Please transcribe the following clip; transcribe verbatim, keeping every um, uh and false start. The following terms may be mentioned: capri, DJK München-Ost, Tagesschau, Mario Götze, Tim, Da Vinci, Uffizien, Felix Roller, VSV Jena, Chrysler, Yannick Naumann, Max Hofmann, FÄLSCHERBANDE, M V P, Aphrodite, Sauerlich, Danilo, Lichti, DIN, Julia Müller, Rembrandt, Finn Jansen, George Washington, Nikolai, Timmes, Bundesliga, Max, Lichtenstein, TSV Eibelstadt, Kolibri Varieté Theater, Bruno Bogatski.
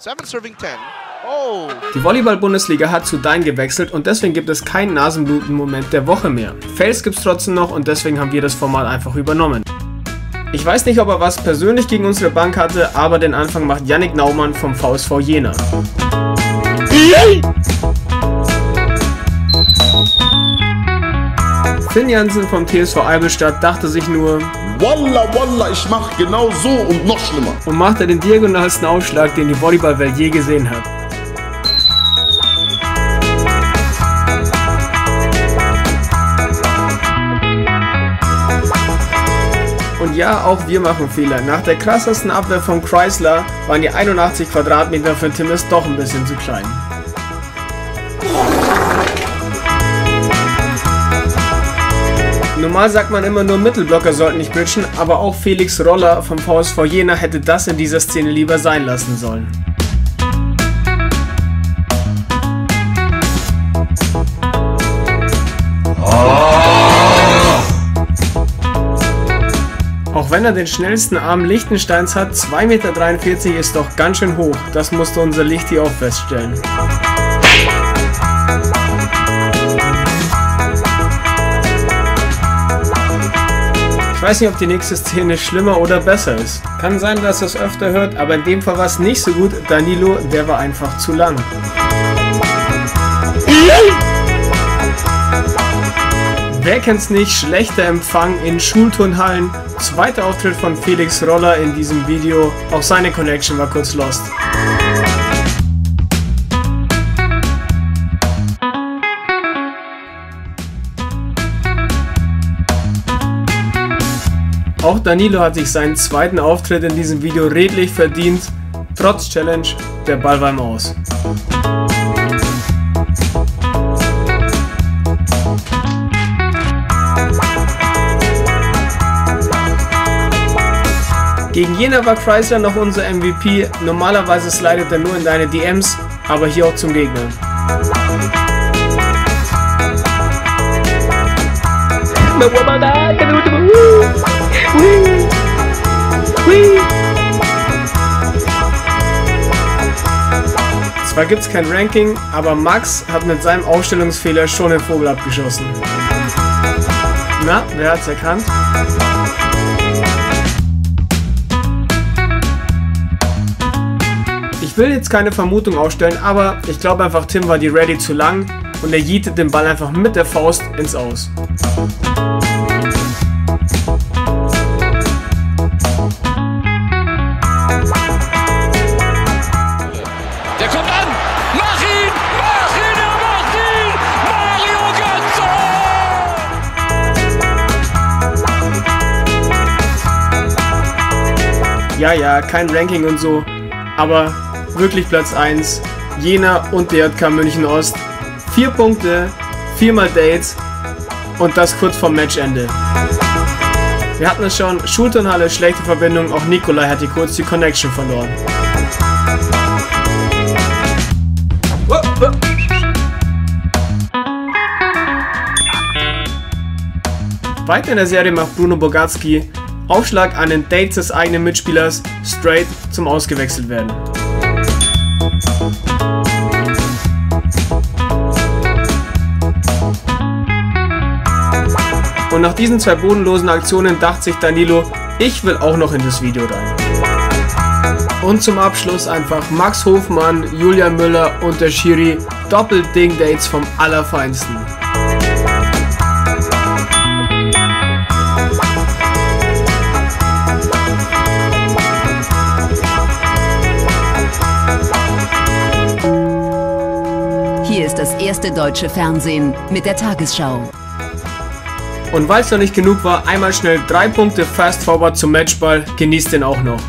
seven serving ten. Oh. Die Volleyball-Bundesliga hat zu D I N gewechselt und deswegen gibt es keinen Nasenbluten-Moment der Woche mehr. Fails gibt's trotzdem noch und deswegen haben wir das Format einfach übernommen. Ich weiß nicht, ob er was persönlich gegen unsere Bank hatte, aber den Anfang macht Yannick Naumann vom V S V Jena. Finn Jansen vom T S V Eibelstadt dachte sich nur: Walla Walla, ich mach genau so und noch schlimmer. Und macht er den diagonalsten Aufschlag, den die Volleyballwelt je gesehen hat. Und ja, auch wir machen Fehler. Nach der krassesten Abwehr von Chrysler waren die einundachtzig Quadratmeter für Timmes doch ein bisschen zu klein. Normal sagt man immer nur, Mittelblocker sollten nicht bridgen, aber auch Felix Roller vom V S V Jena hätte das in dieser Szene lieber sein lassen sollen. Auch wenn er den schnellsten Arm Lichtensteins hat, zwei Komma dreiundvierzig Meter ist doch ganz schön hoch. Das musste unser Lichti auch feststellen. Ich weiß nicht, ob die nächste Szene schlimmer oder besser ist. Kann sein, dass ihr es öfter hört, aber in dem Fall war es nicht so gut. Danilo, der war einfach zu lang. Wer kennt's nicht, schlechter Empfang in Schulturnhallen. Zweiter Auftritt von Felix Roller in diesem Video. Auch seine Connection war kurz lost. Auch Danilo hat sich seinen zweiten Auftritt in diesem Video redlich verdient. Trotz Challenge, der Ball war im Aus. Gegen Jena war Chrysler noch unser M V P, normalerweise slidet er nur in deine D Ms, aber hier auch zum Gegner. Zwar gibt's kein Ranking, aber Max hat mit seinem Aufstellungsfehler schon den Vogel abgeschossen. Na, wer hat's erkannt? Ich will jetzt keine Vermutung aufstellen, aber ich glaube einfach, Tim war die Rallye zu lang und er yeetet den Ball einfach mit der Faust ins Aus. Der kommt an! Mach ihn! Mach ihn! Er macht ihn! Mario Götze! Ja, ja, kein Ranking und so, aber wirklich Platz eins, Jena und D J K München-Ost. Vier Punkte, viermal Dates und das kurz vorm Matchende. Wir hatten es schon, Schulturnhalle, schlechte Verbindung, auch Nikolai hatte kurz die Connection verloren. Weiter in der Serie macht Bruno Bogatski Aufschlag an den Dates des eigenen Mitspielers, straight zum Ausgewechselt werden. Und nach diesen zwei bodenlosen Aktionen dachte sich Danilo, ich will auch noch in das Video rein. Und zum Abschluss einfach Max Hofmann, Julia Müller und der Schiri, Doppel-Ding-Dates vom Allerfeinsten. Hier ist das erste deutsche Fernsehen mit der Tagesschau. Und weil es noch nicht genug war, einmal schnell drei Punkte fast forward zum Matchball, genießt den auch noch.